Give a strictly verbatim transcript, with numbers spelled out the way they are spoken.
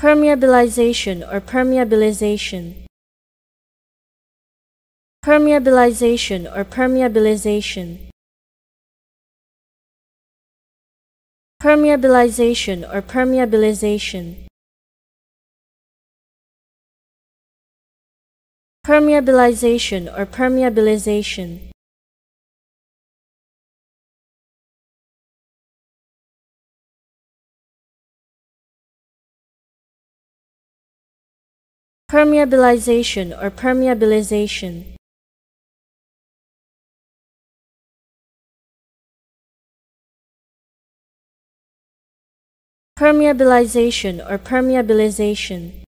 Permeabilization or permeabilization. Permeabilization or permeabilization. Permeabilization or permeabilization. Permeabilization or permeabilization. Permeabilization or permeabilization. Permeabilization or permeabilization.